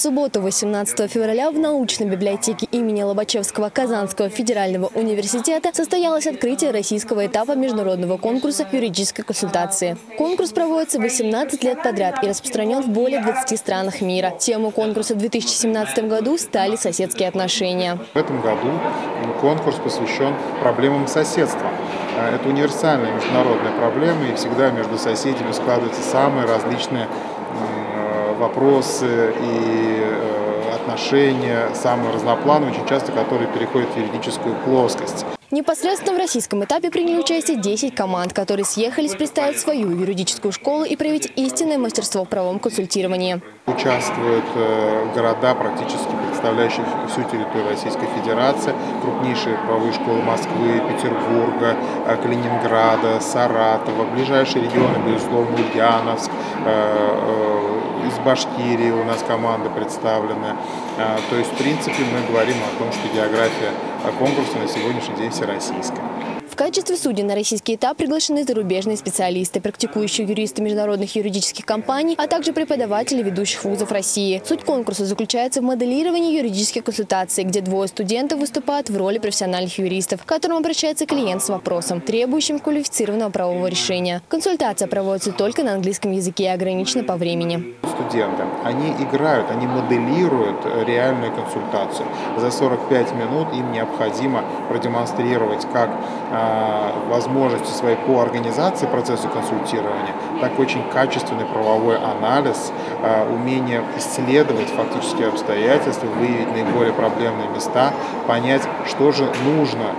субботу, 18 февраля, в научной библиотеке имени Лобачевского Казанского федерального университета состоялось открытие российского этапа международного конкурса юридической консультации. Конкурс проводится 18 лет подряд и распространен в более 20 странах мира. Тему конкурса в 2017 году стали соседские отношения. В этом году конкурс посвящен проблемам соседства. Это универсальная международная проблема, и всегда между соседями складываются самые различные вопросы и отношения, самые разноплановые, очень часто которые переходят в юридическую плоскость. Непосредственно в российском этапе приняли участие 10 команд, которые съехались представить свою юридическую школу и проявить истинное мастерство в правовом консультировании. Участвуют города, практически представляющие всю территорию Российской Федерации, крупнейшие правовые школы Москвы, Петербурга, Калининграда, Саратова, ближайшие регионы, безусловно, Ульяновск, из Башкирии у нас команда представлена. То есть, в принципе, мы говорим о том, что география конкурса на сегодняшний день всероссийская. В качестве судей на российский этап приглашены зарубежные специалисты, практикующие юристы международных юридических компаний, а также преподаватели ведущих вузов России. Суть конкурса заключается в моделировании юридических консультаций, где двое студентов выступают в роли профессиональных юристов, к которым обращается клиент с вопросом, требующим квалифицированного правового решения. Консультация проводится только на английском языке и ограничена по времени. Студенты, они играют, они моделируют реальную консультацию. За 45 минут им необходимо продемонстрировать как возможности своей по организации процесса консультирования, так и очень качественный правовой анализ, умение исследовать фактические обстоятельства, выявить наиболее проблемные места, понять, что же нужно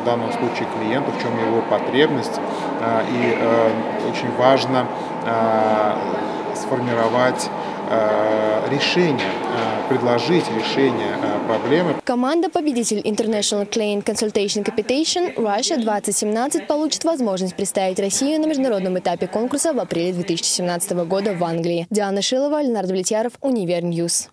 в данном случае клиенту, в чем его потребность, и очень важно сформировать решение, предложить решение проблемы. Команда победитель International Client Consultation Competition Russia 2017 получит возможность представить Россию на международном этапе конкурса в апреле 2017 года в Англии. Диана Шилова, Ленардо Влетьяров, Универньюз.